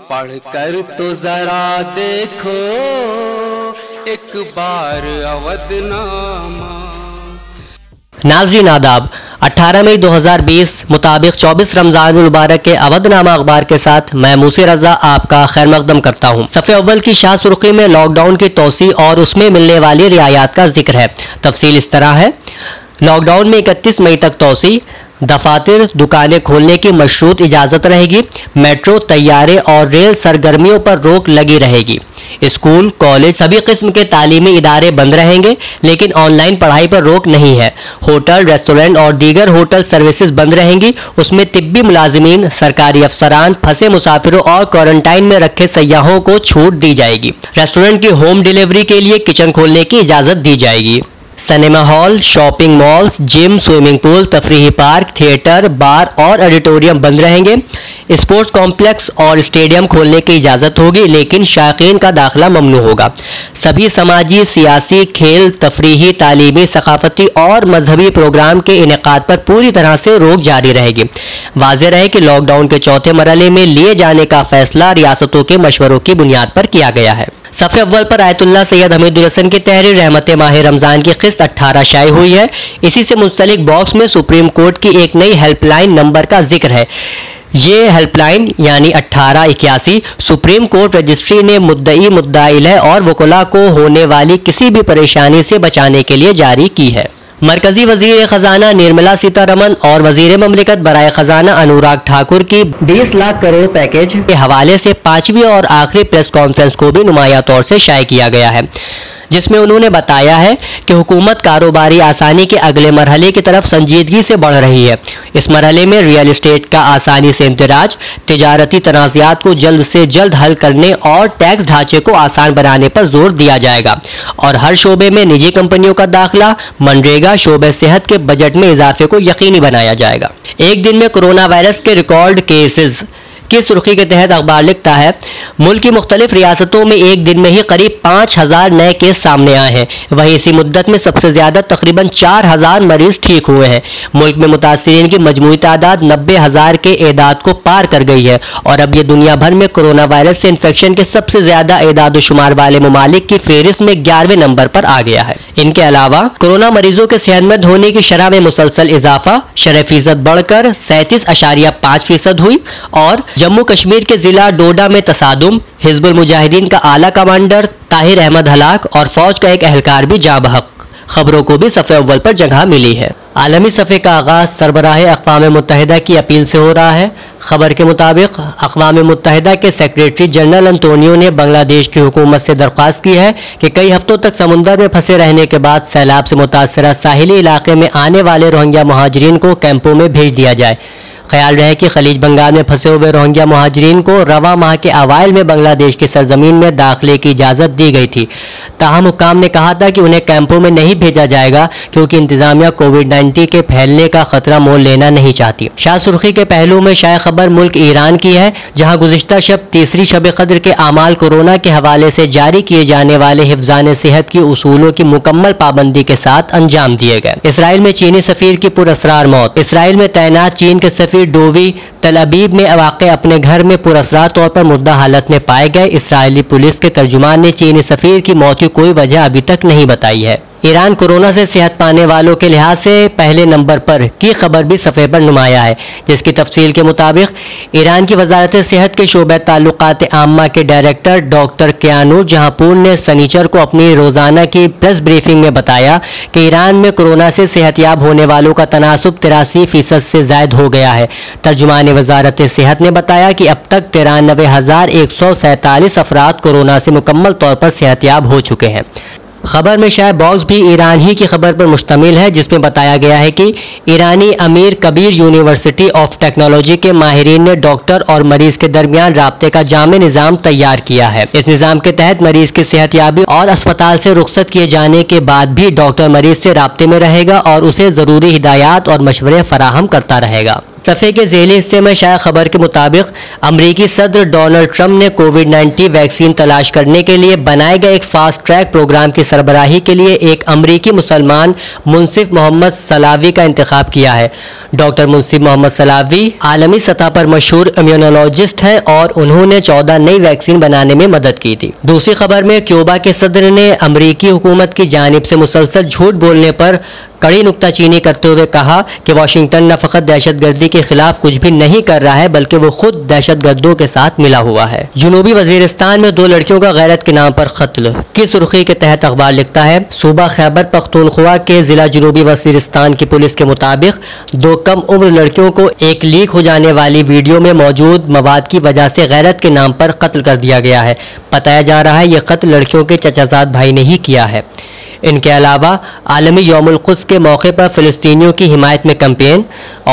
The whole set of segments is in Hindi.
पढ़कर तो जरा देखो एक बार अवधनामा। नाज़रीन आदाब, 18 मई 2020 मुताबिक 24 रमज़ान मुबारक के अवधनामा अखबार के साथ मैं मूसी रज़ा आपका खैर मकदम करता हूँ। सफ़े अव्वल की शाह सुर्खी में लॉकडाउन की तोसी और उसमें मिलने वाली रियायत का जिक्र है। तफसील इस तरह है, लॉकडाउन में 31 मई तक तोसी, दफातर दुकानें खोलने की मशरूत इजाज़त रहेगी, मेट्रो तैयारे और रेल सरगर्मियों पर रोक लगी रहेगी, स्कूल कॉलेज सभी किस्म के तालीमी इदारे बंद रहेंगे लेकिन ऑनलाइन पढ़ाई पर रोक नहीं है, होटल रेस्टोरेंट और दीगर होटल सर्विसेज बंद रहेंगी, उसमें तिब्बी मुलाजमीन सरकारी अफसरान फंसे मुसाफिरों और क्वारंटाइन में रखे सयाहों को छूट दी जाएगी, रेस्टोरेंट की होम डिलीवरी के लिए किचन खोलने की इजाज़त दी जाएगी, cinema hall shopping malls gym swimming pool तफरीही पार्क थिएटर बार और ऑडिटोरियम बंद रहेंगे, स्पोर्ट्स कॉम्प्लेक्स और स्टेडियम खोलने की इजाज़त होगी लेकिन शायकीन का दाखिला ममनू होगा, सभी समाजी सियासी खेल तफरीही तालीमी सकाफती और मजहबी प्रोग्राम के इनेकाद पर पूरी तरह से रोक जारी रहेगी। वाज़ेह रहे कि लॉकडाउन के चौथे मरहले में लिए जाने का फैसला रियासतों के मशवरों की बुनियाद पर किया गया है। सफ़े अव्वल पर आयतुल्ला सैयद हमीदुल हसन की तहरीर रहमत माह रमज़ान की किस्त 18 शाये हुई है। इसी से मुंसलिक बॉक्स में सुप्रीम कोर्ट की एक नई हेल्पलाइन नंबर का जिक्र है। ये हेल्पलाइन यानी 1881 सुप्रीम कोर्ट रजिस्ट्री ने मुद्दई मुद्दाइल और वकुला को होने वाली किसी भी परेशानी से बचाने के लिए जारी की है। मरकजी वजीर खजाना निर्मला सीतारमन और वजीर ममलिकत बराए खजाना अनुराग ठाकुर की 20 लाख करोड़ पैकेज के हवाले से 5वीं और आखिरी प्रेस कॉन्फ्रेंस को भी नुमाया तौर से शाये किया गया है, जिसमें उन्होंने बताया है कि हुकूमत कारोबारी आसानी के अगले मरहले की तरफ संजीदगी से बढ़ रही है। इस मरहले में रियल इस्टेट का आसानी से इंदराज, तिजारती तनाज़ात को जल्द से जल्द हल करने और टैक्स ढांचे को आसान बनाने पर जोर दिया जाएगा और हर शोबे में निजी कंपनियों का दाखिला, मनरेगा, शोबे सेहत के बजट में इजाफे को यकीनी बनाया जाएगा। एक दिन में कोरोना वायरस के रिकॉर्ड केसेज की सुर्खी के तहत अखबार लिखता है, मुल्क की मुख्तलिफ रियासतों में एक दिन में ही करीब 5000 नए केस सामने आए हैं। वहीं इसी मुद्दत में सबसे ज़्यादा तकरीबन 4000 मरीज ठीक हुए हैं। मुल्क में मुतासरीन की मजमूई तादाद 90,000 के एदाद को पार कर गई है और अब ये दुनिया भर में कोरोना वायरस से इन्फेक्शन के सबसे ज़्यादा एदाद शुमार वाले ममालिक की फहरिस्त में 11वें नंबर पर आ गया है। इनके अलावा कोरोना मरीजों के सेहतमंद होने की शरह में मुसलसल इजाफा, शरह फीसद बढ़कर 37.5% हुई और जम्मू कश्मीर के जिला डोडा में तसादुम, हिजबुल मुजाहिदीन का आला कमांडर ताहिर अहमद हलाक और फौज का एक अहलकार भी जा बहक। खबरों को भी सफ़े अव्वल पर जगह मिली है। आलमी सफ़े का आगाज़ सरबराह अक़वाम मुत्तहिदा की अपील से हो रहा है। खबर के मुताबिक अक़वाम मुत्तहिदा के सेक्रेटरी जनरल अंतोनियो ने बांग्लादेश की हुकूमत से दरख्वास्त की है कि कई हफ्तों तक समुंदर में फंसे रहने के बाद सैलाब से मुतासरा साहिली इलाके में आने वाले रोहिंग्या महाजरीन को कैंपों में भेज दिया जाए। ख्याल रहे कि खलीज बंगाल में फंसे हुए रोहिंग्या महाजरीन को रवा माह के अवाइल में बांग्लादेश की सरजमीन में दाखिले की इजाज़त दी गई थी। ताहम हुकाम ने कहा था कि उन्हें कैंपों में नहीं भेजा जाएगा क्योंकि इंतजामिया कोविड-19 के फैलने का खतरा मोल लेना नहीं चाहती। शाह सुर्खी के पहलू में शाय खबर मुल्क ईरान की है, जहाँ गुज़िश्ता शब तीसरी शब कदर के आमाल कोरोना के हवाले से जारी किए जाने वाले हिफ्ज़ान सेहत के उसूलों की मुकम्मल पाबंदी के साथ अंजाम दिए गए। इसराइल में चीनी सफीर की पुरअसरार मौत। इसराइल में तैनात चीन के डोवी तल अबीब में वाक़े अपने घर में पुरअसरार तौर पर मुद्दा हालत में पाए गए। इसराइली पुलिस के तर्जुमान ने चीनी सफीर की मौत की कोई वजह अभी तक नहीं बताई है। ईरान कोरोना से सेहत पाने वालों के लिहाज से पहले नंबर पर की खबर भी सफ़े पर नुमाया है, जिसकी तफसील के मुताबिक ईरान की वजारत सेहत के शोबे ताल्लुकात आम्मा के डायरेक्टर डॉक्टर कियानूर जहाँपुर ने सनीचर को अपनी रोज़ाना की प्रेस ब्रीफिंग में बताया कि ईरान में कोरोना से सेहतयाब होने वालों का तनासब 83% से ज़ायद हो गया है। तर्जुमान वजारत सेहत ने बताया कि अब तक 93,147 अफराद कोरोना से मुकम्मल तौर पर सेहतयाब हो चुके हैं। खबर में शायद बॉक्स भी ईरान ही की खबर पर मुश्तमिल है, जिसमें बताया गया है कि ईरानी अमीर कबीर यूनिवर्सिटी ऑफ टेक्नोलॉजी के माहिरीन ने डॉक्टर और मरीज के दरमियान राब्ते का जामे निज़ाम तैयार किया है। इस निज़ाम के तहत मरीज की सेहतयाबी और अस्पताल से रुख्सत किए जाने के बाद भी डॉक्टर मरीज से राब्ते में रहेगा और उसे ज़रूरी हिदायत और मशवरे फराहम करता रहेगा। सफ़े के ज़ेली हिस्से में शाया खबर के मुताबिक अमरीकी सदर डोनाल्ड ट्रंप ने कोविड-19 वैक्सीन तलाश करने के लिए बनाए गए एक फ़ास्ट ट्रैक प्रोग्राम की सरबराही के लिए एक अमरीकी मुसलमान मुंसिफ मोहम्मद सलावी का इंतखाब किया है। डॉक्टर मुंसिफ मोहम्मद सलावी आलमी सतह पर मशहूर इम्यूनोलॉजिस्ट हैं और उन्होंने 14 नई वैक्सीन बनाने में मदद की थी। दूसरी खबर में क्यूबा के सदर ने अमरीकी हुकूमत की जानिब से मुसलसल झूठ बोलने पर कड़ी नुक्ताचीनी करते हुए कहा कि वाशिंगटन न फकत दहशतगर्दी के खिलाफ कुछ भी नहीं कर रहा है बल्कि वो खुद दहशतगर्दों के साथ मिला हुआ है। जुनूबी वजीरिस्तान में 2 लड़कियों का गैरत के नाम पर कत्ल की सुर्खी के तहत अखबार लिखता है। सूबा खैबर पख्तूनख्वा के जिला जुनूबी वजीरिस्तान की पुलिस के मुताबिक 2 कम उम्र लड़कियों को एक लीक हो जाने वाली वीडियो में मौजूद मवाद की वजह से गैरत के नाम पर कत्ल कर दिया गया है। बताया जा रहा है ये कत्ल लड़कियों के चचाजाद भाई ने ही किया है। इनके अलावा आलमी यौमुल क़ुद्स के मौके पर फ़िलिस्तीनियों की हिमायत में कैंपेन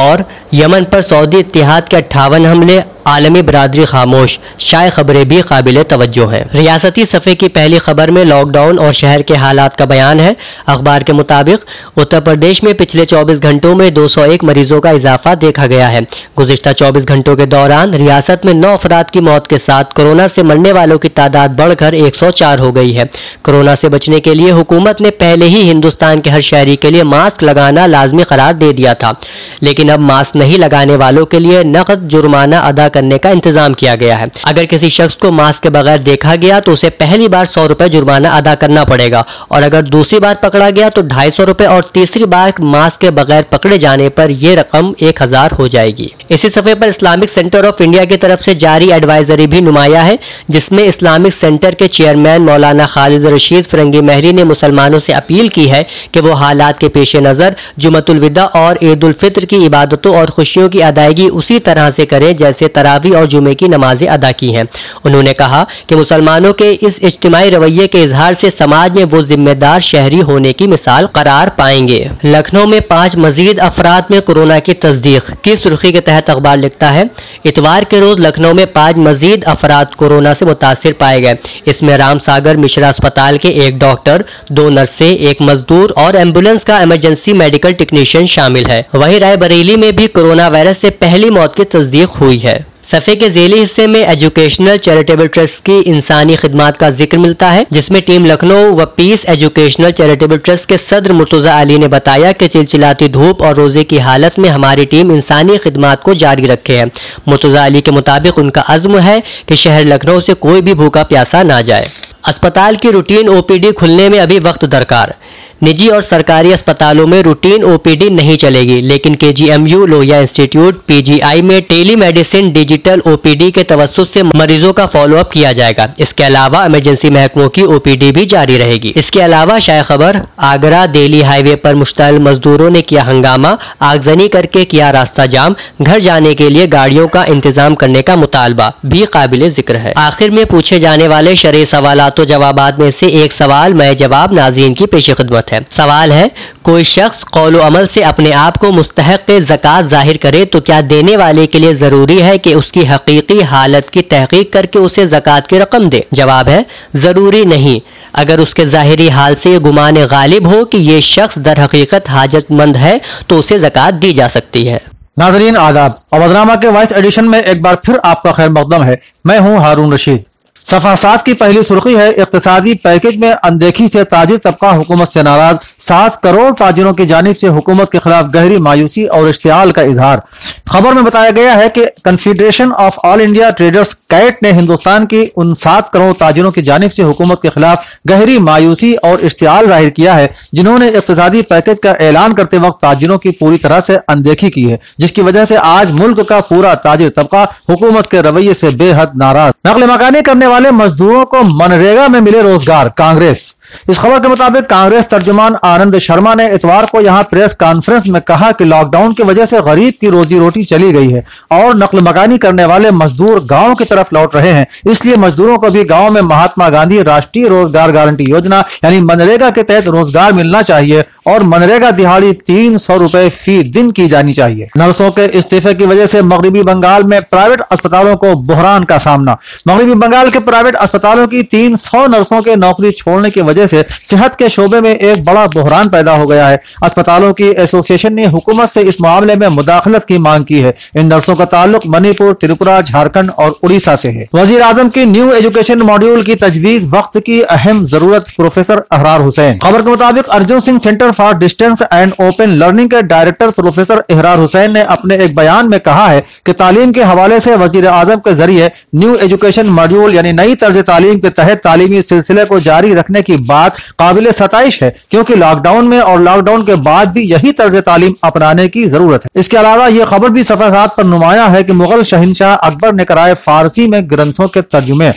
और यमन पर सऊदी इत्तेहाद के 58 हमले, आलमी बरादरी खामोश, शाय खबरें भी काबिल तवज्जो हैं। रियासती सफ़े की पहली खबर में लॉकडाउन और शहर के हालात का बयान है। अखबार के मुताबिक उत्तर प्रदेश में पिछले 24 घंटों में 201 मरीजों का इजाफा देखा गया है। गुज़िश्ता 24 घंटों के दौरान रियासत में 9 अफराद की मौत के साथ कोरोना से मरने वालों की तादाद बढ़कर 104 हो गई है। कोरोना से बचने के लिए हुकूमत ने पहले ही हिंदुस्तान के हर शहरी के लिए मास्क लगाना लाजमी करार दे दिया था, लेकिन अब मास्क नहीं लगाने वालों के लिए नकद जुर्माना अदा करने का इंतजाम किया गया है। अगर किसी शख्स को मास्क के बगैर देखा गया तो उसे पहली बार 100 रुपए जुर्माना अदा करना पड़ेगा और अगर दूसरी बार पकड़ा गया तो 250 रुपए और तीसरी बार मास्क के बगैर पकड़े जाने पर यह रकम 1000 हो जाएगी। इसी सफे पर इस्लामिक सेंटर ऑफ इंडिया की तरफ से जारी एडवाइजरी भी नुमाया है, जिसमें इस्लामिक सेंटर के चेयरमैन मौलाना खालिद रशीद फिरंगी महरी ने मुसलमानों से अपील की है कि वो हालात के पेश नज़र जुमतुल विदा और ईद उल फित्र की इबादतों और खुशियों की अदायगी उसी तरह से करें जैसे तरावी और जुमे की नमाजें अदा की हैं। उन्होंने कहा कि मुसलमानों के इस इज्तिमाई रवैये के इजहार से समाज में वो जिम्मेदार शहरी होने की मिसाल करार पाएंगे। लखनऊ में 5 मजीद अफराद में कोरोना की तस्दीक की सुर्खी के तहत अखबार लिखता है। इतवार के रोज लखनऊ में 5 मजीद अफराद कोरोना से मुतासर पाए गए। इसमें राम सागर मिश्रा अस्पताल के एक डॉक्टर, 2 नर्सें, एक मजदूर और एम्बुलेंस का इमरजेंसी मेडिकल टेक्नीशियन शामिल है। वहीं रायबरेली में भी कोरोना वायरस से पहली मौत की तस्दीक हुई है। सफ़े के ज़ेली हिस्से में एजुकेशनल चैरिटेबल ट्रस्ट की इंसानी खिदमात का जिक्र मिलता है, जिसमें टीम लखनऊ व पीस एजुकेशनल चैरिटेबल ट्रस्ट के सदर मुर्तज़ा अली ने बताया कि चिलचिलाती धूप और रोजे की हालत में हमारी टीम इंसानी खिदमात को जारी रखे है। मुर्तज़ा अली के मुताबिक उनका अज़्म है कि शहर लखनऊ से कोई भी भूखा प्यासा ना जाए। अस्पताल की रूटीन OPD खुलने में अभी वक्त दरकार। निजी और सरकारी अस्पतालों में रूटीन OPD नहीं चलेगी, लेकिन KGMU, लोहिया इंस्टीट्यूट, PGI में टेलीमेडिसिन डिजिटल OPD के तवस्सुत से मरीजों का फॉलोअप किया जाएगा। इसके अलावा इमरजेंसी महकमों की OPD भी जारी रहेगी। इसके अलावा शाय खबर, आगरा दिल्ली हाईवे पर मुश्तल मजदूरों ने किया हंगामा, आगजनी करके किया रास्ता जाम, घर जाने के लिए गाड़ियों का इंतजाम करने का मुतालबा भी काबिल जिक्र है। आखिर में पूछे जाने वाले शरई सवालातो जवाबात में से एक सवाल मैं जवाब नाज़रीन की पेश खिदमत। सवाल है, कोई शख्स कौल और अमल से अपने आप को मुस्तहक़ ज़कात जाहिर करे तो क्या देने वाले के लिए जरूरी है कि उसकी हकीकी हालत की तहकीक करके उसे ज़कात की रकम दे? जवाब है जरूरी नहीं, अगर उसके ज़ाहिरी हाल से गुमान गालिब हो कि ये शख्स दर हकीकत हाजतमंद है तो उसे ज़कात दी जा सकती है। नाज़रीन आदाब, अवधनामा के वाइस एडिशन में एक बार फिर आपका खैर मकदम है। मैं हूँ हारून रशीद। सफासात की पहली सुर्खी है, इक्तिसादी पैकेज में अनदेखी से ताजिर तबका हुकूमत से नाराज। 7 करोड़ ताजिरों की जानिब से हुकूमत के खिलाफ गहरी मायूसी और इश्तियाल का इजहार। खबर में बताया गया है कि confederation of all India traders CAT ने हिंदुस्तान की उन 7 करोड़ ताजिरों की जानिब से हुकूमत के खिलाफ गहरी मायूसी और इश्तियाल जाहिर किया है, जिन्होंने इक्तिसादी पैकेज का ऐलान करते वक्त ताजिरों की पूरी तरह से अनदेखी की है, जिसकी वजह से आज मुल्क का पूरा ताजिर तबका हुकूमत के रवैये से बेहद नाराज। नकल मकानी करने वाले मजदूरों को मनरेगा में मिले रोजगार, कांग्रेस। इस खबर के मुताबिक कांग्रेस तर्जुमान आनंद शर्मा ने इतवार को यहां प्रेस कॉन्फ्रेंस में कहा कि लॉकडाउन की वजह से गरीब की रोजी रोटी चली गई है और नकल मकानी करने वाले मजदूर गांव की तरफ लौट रहे हैं, इसलिए मजदूरों को भी गांव में महात्मा गांधी राष्ट्रीय रोजगार गारंटी योजना यानी मनरेगा के तहत रोजगार मिलना चाहिए और मनरेगा दिहाड़ी 300 रुपए फी दिन की जानी चाहिए। नर्सों के इस्तीफे की वजह से मगरबी बंगाल में प्राइवेट अस्पतालों को बुहरान का सामना। मगरबी बंगाल के प्राइवेट अस्पतालों की 300 नर्सों के नौकरी छोड़ने की वजह वजह से सेहत के शोबे में एक बड़ा बहरान पैदा हो गया है। अस्पतालों की एसोसिएशन ने हुकूमत से इस मामले में मुदाखलत की मांग की है। इन नर्सों का ताल्लुक मणिपुर, त्रिपुरा, झारखंड और उड़ीसा से है। वजीर आजम की न्यू एजुकेशन मॉड्यूल की तजवीज वक्त की अहम जरूरत। प्रोफेसर अहरार हुसैन। खबर के मुताबिक Arjun Singh centre for distance and open learning के डायरेक्टर प्रोफेसर अहरार हुसैन ने अपने एक बयान में कहा है कि तालीम के हवाले से वजीर आजम के जरिए न्यू एजुकेशन मॉड्यूल यानी नई तर्ज तालीम के तहत तालीमी सिलसिले को जारी रखने की बात काबिल सताइश है, क्योंकि लॉकडाउन में और लॉकडाउन के बाद भी यही तर्ज तालीम अपनाने की जरूरत है। इसके अलावा ये खबर भी सफरसात पर नुमाया है कि मुगल शहनशाह अकबर ने कराए फारसी में ग्रंथों के तर्जुमे।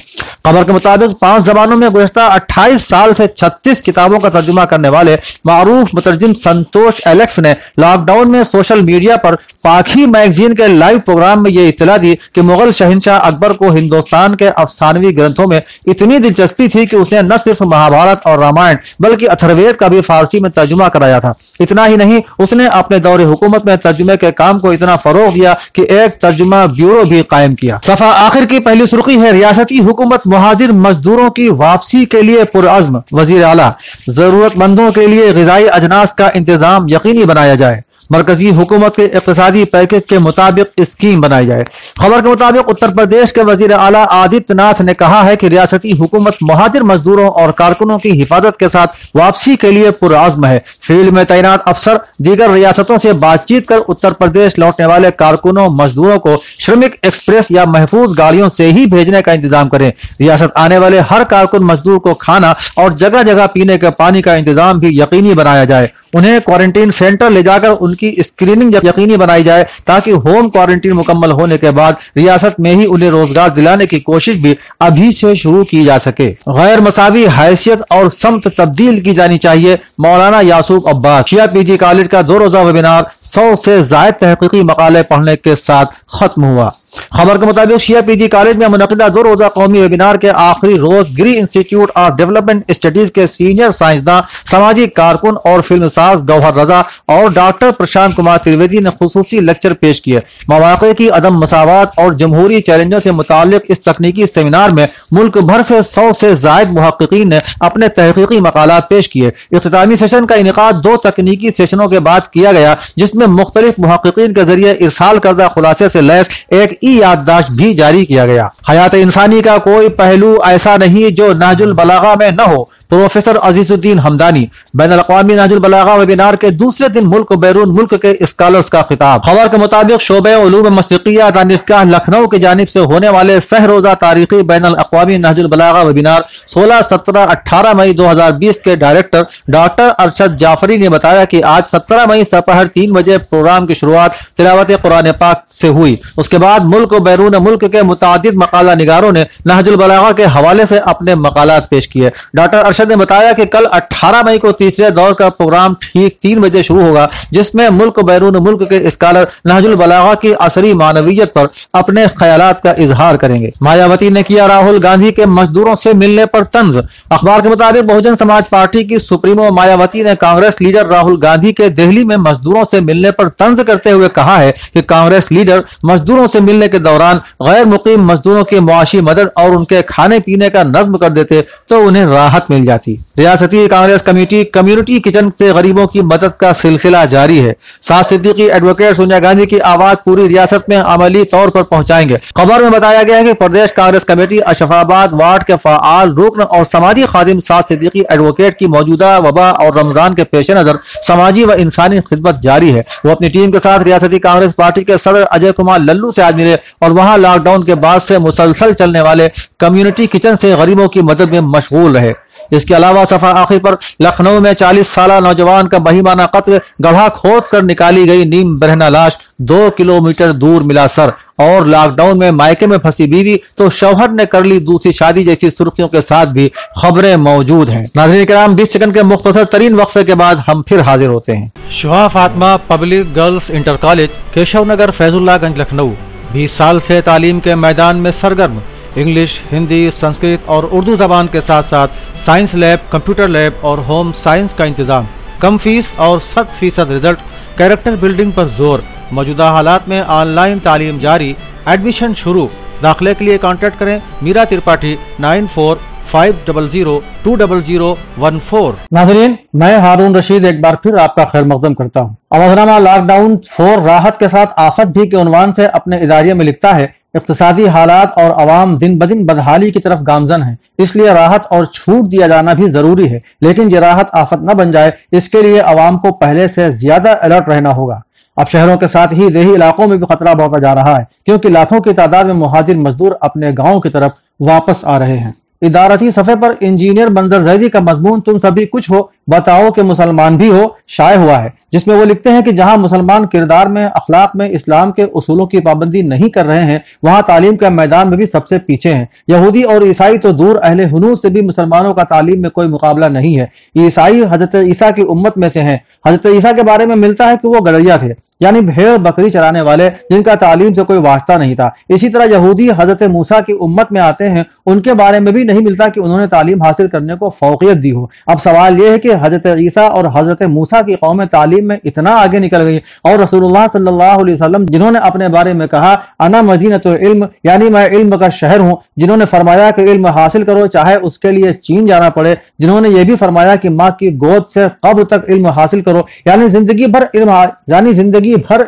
खबर के मुताबिक 5 जबानों में गुज़श्ता 28 साल से 36 किताबों का तर्जुमा करने वाले मारूफ मुतर्जिम संतोष एलेक्स ने लॉकडाउन में सोशल मीडिया पर पाखी मैगजीन के लाइव प्रोग्राम में ये इतला दी कि मुगल शहनशाह अकबर को हिंदुस्तान के अफसानवी ग्रंथों में इतनी दिलचस्पी थी कि उसने न सिर्फ महाभारत और रामायण बल्कि अथर्ववेद का भी फारसी में तर्जुमा कराया था। इतना ही नहीं, उसने अपने दौर हुकूमत में तर्जुमे के काम को इतना फरोग दिया कि एक तर्जुमा ब्यूरो भी कायम किया। सफा आखिर की पहली सुर्खी है, रियासती हुकूमत मुहाजिर मजदूरों की वापसी के लिए पुरअज़्म। वजीर आला, जरूरतमंदों के लिए ग़िज़ाई अजनास का इंतजाम यकीनी बनाया जाए। मरकजी हुकूमत के इक़्तिसादी पैकेज के मुताबिक स्कीम बनाई जाए। खबर के मुताबिक उत्तर प्रदेश के वजीर आला आदित्यनाथ ने कहा है कि रियासती हुकूमत मुहाजिर मजदूरों और कारकुनों की हिफाजत के साथ वापसी के लिए पुरआज़्म है। फील्ड में तैनात अफसर दीगर रियासतों से बातचीत कर उत्तर प्रदेश लौटने वाले कारकुनों मजदूरों को श्रमिक एक्सप्रेस या महफूज गाड़ियों से ही भेजने का इंतजाम करें। रियासत आने वाले हर कारकुन मजदूर को खाना और जगह जगह पीने के पानी का इंतजाम भी यकीनी बनाया जाए। उन्हें क्वारंटीन सेंटर ले जाकर उनकी स्क्रीनिंग यकीनी बनाई जाए, ताकि होम क्वारंटीन मुकम्मल होने के बाद रियासत में ही उन्हें रोजगार दिलाने की कोशिश भी अभी से शुरू की जा सके। गैर मसावी हैसियत और समत तब्दील की जानी चाहिए। मौलाना यासूब अब्बास। शिया पीजी कॉलेज का 2 रोजा वेबिनार 100 से जायद तहकीकी मकाले पढ़ने के साथ खत्म हुआ। खबर के मुताबिक शिया पीजी कॉलेज में मुनक़िदा 2 रोजा कौमी वेबिनार के आखिरी रोज Giri institute of development studies के सीनियर साइंसदान, सामाजिक कारकुन और फिल्मसाज गौहर रजा और डॉक्टर प्रशांत कुमार त्रिवेदी ने खुसूसी लेक्चर पेश किए। मौाक़े की अदम मसावत और जमहूरी चैलेंजों से मुतालिक इस तकनीकी सेमिनार में मुल्क भर से 100 से जायद मुहक़्क़िक़ीन ने अपने तहक़ीक़ी मक़ालात पेश किए। इख्तितामी सेशन का इनेकाद 2 तकनीकी सेशनों के बाद किया गया, जिसमें मुख्तलिफ मुहक़्क़िक़ीन के जरिए इरसाल करदा खुलासे से लैस एक याददाश्त भी जारी किया गया। हयात इंसानी का कोई पहलू ऐसा नहीं जो नहजुल बलागा में न हो। प्रोफेसर अजीजुद्दीन हमदानी। बैन अल-अक़वामी नहजुल बलागा वेबिनार के दूसरे दिन मुल्क बैरून मुल्क के स्कॉलर्स का खिताब। खबर के मुताबिक शोबे उलूम मशरिक़िया दानिशगाह लखनऊ की जानिब से होने वाले 6 रोजा तारीखी बैन अल-अक़वामी नहजुल बलागा वेबिनार 16, 17, 18 मई 2020 के डायरेक्टर डॉक्टर अरशद जाफरी ने बताया की आज 17 मई दोपहर 3 बजे प्रोग्राम की शुरुआत तिलावत कुरान पाक से हुई। उसके बाद मुल्क और बैरून मुल्क के मुतादिद मकाला निगारों ने नहजुल बलागा के हवाले से अपने मकालात पेश किए। डॉक्टर अरशद ने बताया कि कल 18 मई को तीसरे दौर का प्रोग्राम ठीक 3 बजे शुरू होगा, जिसमें मुल्क बैरून मुल्क के स्कॉलर नहजुल बलागा की असरी मानवियत पर अपने ख्यालात का इजहार करेंगे। मायावती ने किया राहुल गांधी के मजदूरों से मिलने पर तंज। अखबार के मुताबिक बहुजन समाज पार्टी की सुप्रीमो मायावती ने कांग्रेस लीडर राहुल गांधी के दिल्ली में मजदूरों से मिलने पर तंज करते हुए कहा है कि कांग्रेस लीडर मजदूरों से मिलने के दौरान गैर मुकीम मजदूरों की मुआशी मदद और उनके खाने पीने का नज्म कर देते तो उन्हें राहत मिल जाती। रियासती कांग्रेस कमेटी कम्युनिटी किचन से गरीबों की मदद का सिलसिला जारी है। साथ सिद्दीकी एडवोकेट सोनिया गांधी की आवाज पूरी रियासत में अमली तौर पर पहुंचाएंगे। खबर में बताया गया है कि प्रदेश कांग्रेस कमेटी अशफाबाद वार्ड के फाआल रुकन और समाजी खादिम साथ सिद्दीकी एडवोकेट की मौजूदा वबा और रमजान के पेश नजर समाजी व इंसानी खिदमत जारी है। वो अपनी टीम के साथ रियासती कांग्रेस पार्टी के सदर अजय कुमार लल्लू से आज मिले और वहां लॉकडाउन के बाद से मुसलसल चलने वाले कम्युनिटी किचन से गरीबों की मदद में मशगूल रहे। इसके अलावा सफा आखिर पर लखनऊ में 40 साला नौजवान का बहीमाना कत्ल, गढ़ा खोद कर निकाली गई नीम बरहना लाश, 2 किलोमीटर दूर मिला सर, और लॉकडाउन में मायके में फंसी बीवी तो शौहर ने कर ली दूसरी शादी जैसी सुर्खियों के साथ भी खबरें मौजूद हैं। नाज़रीन किराम, 20 सेकंड के मुख्तसर तरीन वक्फे के बाद हम फिर हाजिर होते हैं। Shuha Fatima public girls inter college, Keshav Nagar, Faizullaganj, Lucknow 20 साल से तालीम के मैदान में सरगर्म। इंग्लिश, हिंदी, संस्कृत और उर्दू जबान के साथ साथ साइंस लैब, कंप्यूटर लैब और होम साइंस का इंतजाम। कम फीस और 100% रिजल्ट। कैरेक्टर बिल्डिंग पर जोर। मौजूदा हालात में ऑनलाइन तालीम जारी। एडमिशन शुरू। दाखिले के लिए कांटेक्ट करें मीरा त्रिपाठी 94 500-200-14। नाजरीन, मैं हारून रशीद एक बार फिर आपका खैर मकदम करता हूँ। अवधनामा लॉकडाउन 4 राहत के साथ आफत भी के उनवान से अपने इदारिये में लिखता है, इक्तिसादी हालात और आवाम दिन ब दिन बदहाली की तरफ गामजन है, इसलिए राहत और छूट दिया जाना भी जरूरी है, लेकिन ये राहत आफत न बन जाए इसके लिए आवाम को पहले से ज्यादा अलर्ट रहना होगा। अब शहरों के साथ ही देही इलाकों में भी खतरा बढ़ता जा रहा है, क्योंकि लाखों की तादाद में मुहाजिर मजदूर अपने गाँव की तरफ वापस आ रहे हैं। इदारती सफ़े पर इंजीनियर मंजर जैदी का मजमून तुम सभी कुछ हो बताओ कि मुसलमान भी हो शाये हुआ है, जिसमें वो लिखते हैं कि जहां मुसलमान किरदार में, अखलाक में इस्लाम के उसूलों की पाबंदी नहीं कर रहे हैं, वहां तालीम के मैदान में भी सबसे पीछे हैं। यहूदी और ईसाई तो दूर, अहले हुनूस से भी मुसलमानों का तालीम में कोई मुकाबला नहीं है। ईसाई हजरत ईसा की उम्मत में से हैं। हजरत ईसा के बारे में मिलता है कि वो गड़रिया थे, यानी भेड़ बकरी चराने वाले, जिनका तालीम से कोई वास्ता नहीं था। इसी तरह यहूदी हजरत मूसा की उम्मत में आते हैं, उनके बारे में भी नहीं मिलता कि उन्होंने तालीम हासिल करने को फौकियत दी हो। अब सवाल यह है कि हजरत ईसा और हजरत मूसा की कौम तालीम में इतना आगे निकल गई, और रसूलुल्लाह सल्लल्लाहु अलैहि वसल्लम जिन्होंने अपने बारे में कहा अना मदीनतुल इल्म, यानी मैं इल्म का शहर हूँ, जिन्होंने फरमाया कि इल्म हासिल करो चाहे उसके लिए चीन जाना पड़े, जिन्होंने ये भी फरमाया कि माँ की गोद से कब्र तक इल्म हासिल करो, यानी जिंदगी भर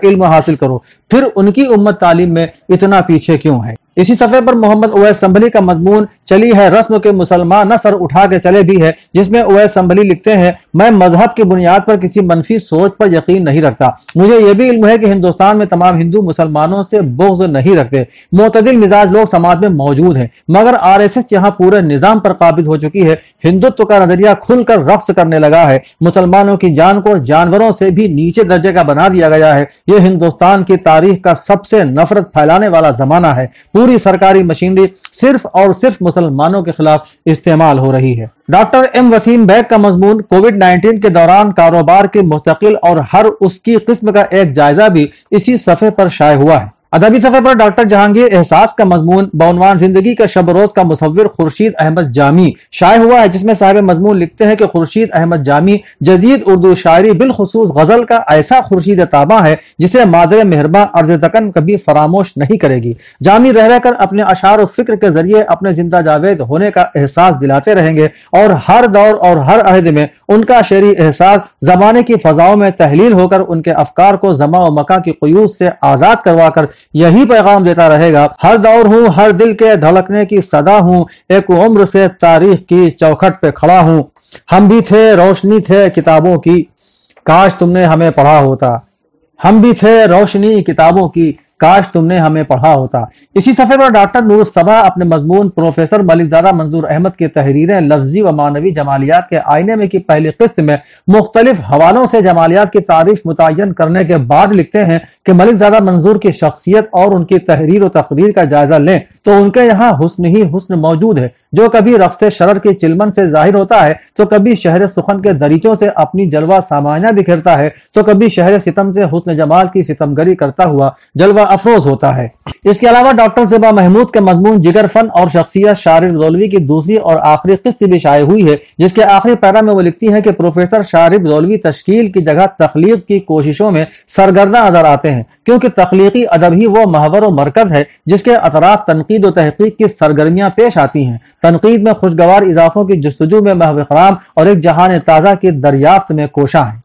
इल्म हासिल करो, फिर उनकी उम्मत तालीम में इतना पीछे क्यों है? इसी सफ़े पर मोहम्मद ओवैस संभली का मजमून चली है रस्म के मुसलमान न सर उठा के चले भी है, जिसमें ओवैस संभली लिखते हैं, मैं मजहब की बुनियाद पर किसी मनफी सोच पर यकीन नहीं रखता। मुझे ये भी इल्म है कि हिंदुस्तान में तमाम हिंदू मुसलमानों से बुग़्ज़ नहीं रखते। मोतदिल मिजाज लोग समाज में मौजूद है, मगर RSS यहाँ पूरे निज़ाम पर काबिज हो चुकी है। हिंदुत्व का नजरिया खुलकर रक्स करने लगा है। मुसलमानों की जान को जानवरों से भी नीचे दर्जे का बना दिया गया है। यह हिंदुस्तान की तारीख का सबसे नफरत फैलाने वाला जमाना है। पूरी सरकारी मशीनरी सिर्फ और सिर्फ मुसलमानों के खिलाफ इस्तेमाल हो रही है। डॉक्टर M वसीम बैग का मजमून COVID-19 के दौरान कारोबार के मुस्तकिल और हर उसकी किस्म का एक जायजा भी इसी सफ़े पर शाये हुआ है। अदबी सफ़े पर डॉक्टर जहांगीर एहसास का मजमून बउनवान जिंदगी का शब रोज का मुसव्विर खुर्शीद अहमद जामी शाये हुआ है, जिसमें साहिब मजमून लिखते हैं कि खुर्शीद अहमद जामी जदीद उर्दू शायरी बिलखुसूस गजल का ऐसा खुर्शीद ताबा है जिसे मादर मेहरबा अर्ज तकन कभी फरामोश नहीं करेगी। जामी रह रहकर अपने अशार और फिक्र के जरिए अपने जिंदा जावेद होने का एहसास दिलाते रहेंगे, और हर दौर और हर अहद में उनका शेरी एहसास जमाने की फजाओं में तहलील होकर उनके अफकार को जमा व मका की क़यूद से आज़ाद करवाकर यही पैगाम देता रहेगा, हर दौर हूँ, हर दिल के धड़कने की सदा हूँ, एक उम्र से तारीख की चौखट पे खड़ा हूँ, हम भी थे रोशनी थे किताबों की, काश तुमने हमें पढ़ा होता, हम भी थे रोशनी किताबों की, काश तुमने हमें पढ़ा होता। इसी सफ़े पर डॉक्टर नूरुस सबा अपने मजमून प्रोफेसर मलिकज़ादा मंजूर अहमद की तहरीरें लफ्जी व मानवी जमालियात के आईने में की पहली किस्त में मुख्तलिफ हवालों से जमालियात की तारीफ मुतय्यन करने के बाद लिखते हैं कि मलिकज़ादा मंजूर की शख्सियत और उनकी तहरीर व तकरीर का जायजा लें तो उनके यहाँ हुस्न ही हुस्न मौजूद है, जो कभी रक्स शरर के चिलमन से जाहिर होता है, तो कभी शहर सुखन के दरीचों से अपनी जलवा सामान्य बिखेरता है, तो कभी शहर सितम से हुस्न जमाल की सितमगरी करता हुआ जलवा अफरोज होता है। इसके अलावा डॉक्टर ज़ेबा महमूद के मजमून जिगर फन और शख्सियत शारिब ज़ोलवी की दूसरी और आखिरी किस्त भी शाये हुई है, जिसके आखिरी पैरा में वो लिखती है कि प्रोफेसर शारिब ज़ोलवी तश्कील की जगह तख्लीक की कोशिशों में सरगर्दा नजर आते हैं, क्योंकि तख्लीकी अदब ही वो महवर व मरकज है जिसके अतराफ तनकीद व तहकीक की सरगर्मियाँ पेश आती हैं। तनकीद में खुशगवार इजाफों की जस्तजू में महव ख़राम और एक जहान ताज़ा की दरियाफ्त में कोशा है।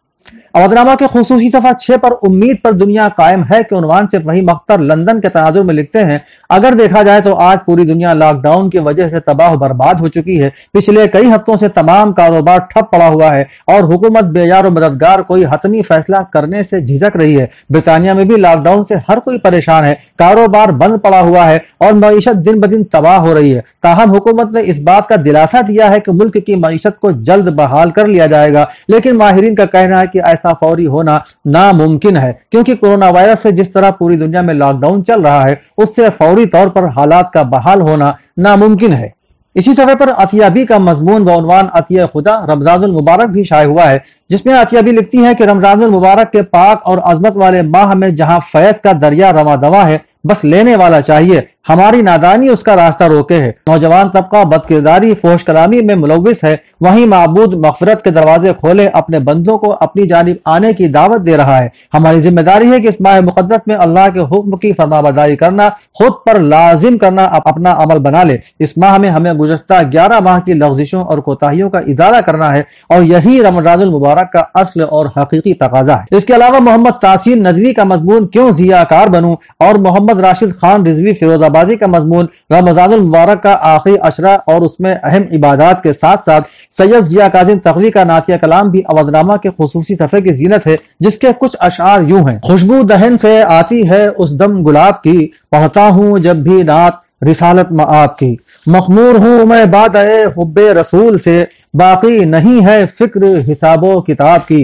अवधनामा के खुसूसी सफ़ा 6 पर उम्मीद पर दुनिया कायम है के उनवान से वही मख्तर लंदन के तनाजुर में लिखते हैं, अगर देखा जाए तो आज पूरी दुनिया लॉकडाउन की वजह से तबाह बर्बाद हो चुकी है। पिछले कई हफ्तों से तमाम कारोबार ठप पड़ा हुआ है और हुकूमत बेयार और मददगार कोई हतमी फैसला करने से झिझक रही है। ब्रितानिया में भी लॉकडाउन से हर कोई परेशान है, कारोबार बंद पड़ा हुआ है और मईशत दिन ब दिन तबाह हो रही है। ताहम हुकूमत ने इस बात का दिलासा दिया है कि मुल्क की मईशत को जल्द बहाल कर लिया जाएगा, लेकिन माहिरीन का कहना है कि ऐसा फौरी होना नामुमकिन है, क्योंकि कोरोना वायरस से जिस तरह पूरी दुनिया में लॉकडाउन चल रहा है, उससे फौरी तौर पर हालात का बहाल होना नामुमकिन है। इसी सफ़े पर अतिया भी का मजमून बउनवान अतिया खुदा रमज़ानुल मुबारक भी शाये हुआ है, जिसमें अतिया भी लिखती है कि रमज़ानुल मुबारक के पाक और अजमत वाले माह में जहाँ फैज़ का दरिया रवा दवा है, बस लेने वाला चाहिए। हमारी नादानी उसका रास्ता रोके है। नौजवान तबका बदकिरदारी फोश कलामी में मुलविस है, वहीं माबूद मगफरत के दरवाजे खोले अपने बंदों को अपनी जानिब आने की दावत दे रहा है। हमारी जिम्मेदारी है कि इस माह मुकद्दस में अल्लाह के हुक्म की फरमाबरदारी करना, खुद पर लाजिम करना अपना अमल बना ले। इस माह में हमें गुज़श्ता 11 माह की लफ्जिशों और कोताहियों का इजारा करना है और यही रमज़ानुल मुबारक का असल और हकीकी तकाजा है। इसके अलावा मोहम्मद तासीन नदवी का मजमून क्यों जियाकार बनूं और मोहम्मद राशिद खान रिजवी फिरोजाबादी का मजमून रमज़ानुल मुबारक का आखिरी अशरा और उसमें अहम इबादात के साथ साथ सैयद जिया काजिम तकवी का नातिया कलाम भी अवधनामा के खुसूसी सफ़े की जीनत है, जिसके कुछ अशार यूं हैं। खुशबू दहन से आती है उस दम गुलाब की, पढ़ता हूँ जब भी नात रिसालत में आपकी, मखमूर हूँ मैं बादाए हुब्बे रसूल से, बाकी नहीं है फिक्र हिसाबो किताब की,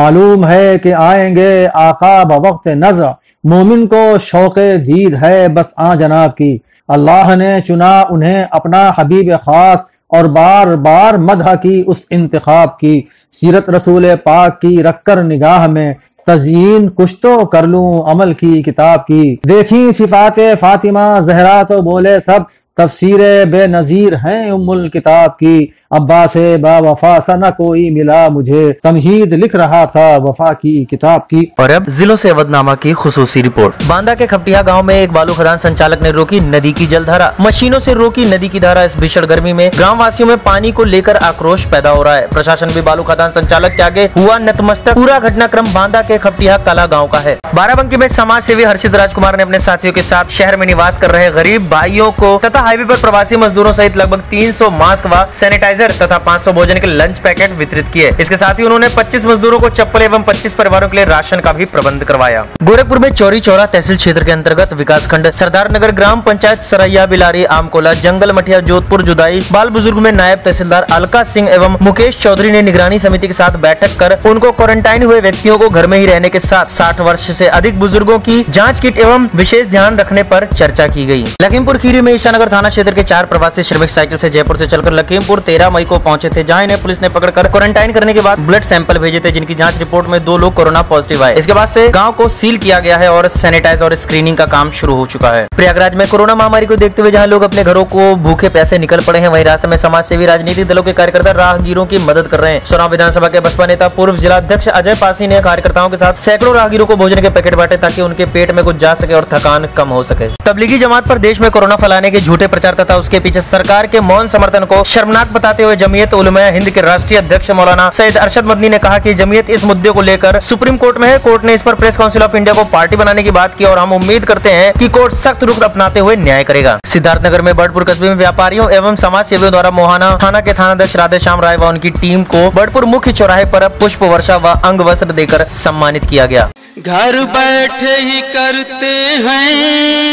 मालूम है कि आएंगे आका बवक्त नज़र, मोमिन को शौक़े दीद है बस आ जनाब की, अल्लाह ने चुना उन्हें अपना हबीब खास और बार बार मदह की उस इंतखाब की, सीरत रसूल पाक की रखकर निगाह में, तज़यीन कुछ तो कर लूं अमल की किताब की, देखी सिफाते फातिमा जहरा तो बोले सब, तफसीरे बेनज़ीर हैं उम्मुल किताब की, अब्बास बा वफा सना कोई मिला मुझे, तमहीद लिख रहा था वफा की किताब की। और अब जिलों से अवधनामा की खुसूसी रिपोर्ट। बांदा के खपटिया गांव में एक बालू खदान संचालक ने रोकी नदी की जलधारा, मशीनों से रोकी नदी की धारा। इस भीषण गर्मी में ग्राम वासियों में पानी को लेकर आक्रोश पैदा हो रहा है। प्रशासन भी बालू खदान संचालक के आगे हुआ नतमस्तक। पूरा घटनाक्रम बांदा के खपटिया कला गाँव का है। बाराबंकी में समाज सेवी हर्षित राजकुमार ने अपने साथियों के साथ शहर में निवास कर रहे गरीब भाइयों को तथा हाईवे पर प्रवासी मजदूरों सहित लगभग 300 मास्क व सैनिटाइजर तथा 500 भोजन के लंच पैकेट वितरित किए। इसके साथ ही उन्होंने 25 मजदूरों को चप्पल एवं 25 परिवारों के लिए राशन का भी प्रबंध करवाया। गोरखपुर में चौरी चौरा तहसील क्षेत्र के अंतर्गत विकास खंड सरदार नगर ग्राम पंचायत सरैया बिलारी आमकोला जंगल मठिया जोधपुर जुदाई बाल बुजुर्ग में नायब तहसीलदार अलका सिंह एवं मुकेश चौधरी ने निगरानी समिति के साथ बैठक कर उनको क्वारंटाइन हुए व्यक्तियों को घर में ही रहने के साथ 60 वर्ष से अधिक बुजुर्गों की जाँच किट एवं विशेष ध्यान रखने पर चर्चा की गयी। लखीमपुर खीरी में ईशानगर थाना क्षेत्र के 4 प्रवासी श्रमिक साइकिल से जयपुर से चलकर लखीमपुर 13 मई को पहुंचे थे, जहां इन्हें पुलिस ने पकड़कर क्वारंटाइन करने के बाद ब्लड सैंपल भेजे थे, जिनकी जांच रिपोर्ट में 2 लोग कोरोना पॉजिटिव आए। इसके बाद से गांव को सील किया गया है और सैनिटाइज और स्क्रीनिंग का काम शुरू हो चुका है। प्रयागराज में कोरोना महामारी को देखते हुए जहाँ लोग अपने घरों को भूखे प्यासे निकल पड़े हैं, वहीं रास्ते में समाज सेवी राजनीतिक दलों के कार्यकर्ता राहगीरों की मदद कर रहे हैं। सोना विधानसभा के बसपा नेता पूर्व जिलाध्यक्ष अजय पासी ने कार्यकर्ताओं के साथ सैकड़ों राहगीरों को भोजन के पैकेट बांटे ताकि उनके पेट में कुछ जा सके और थकान कम हो सके। तबलीगी जमात पर देश में कोरोना फैलाने के झूठे प्रचार तथा उसके पीछे सरकार के मौन समर्थन को शर्मनाक बताते हुए जमीयत उलमा हिंद के राष्ट्रीय अध्यक्ष मौलाना सैयद अरशद मदनी ने कहा कि जमीयत इस मुद्दे को लेकर सुप्रीम कोर्ट में है। कोर्ट ने इस पर प्रेस काउंसिल ऑफ इंडिया को पार्टी बनाने की बात की और हम उम्मीद करते हैं कि कोर्ट सख्त रुख अपनाते हुए न्याय करेगा। सिद्धार्थनगर में बर्डपुर कस्बे में व्यापारियों एवं समाज सेवियों द्वारा मोहाना थाना के थानाध्यक्ष राधेश्याम राय व उनकी टीम को बर्डपुर मुख्य चौराहे पर पुष्प वर्षा व अंग वस्त्र देकर सम्मानित किया गया। घर बैठे ही करते हैं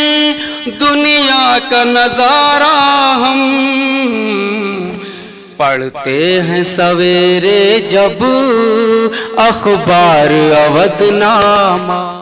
दुनिया का नजारा, हम पढ़ते हैं सवेरे जब अखबार अवधनामा।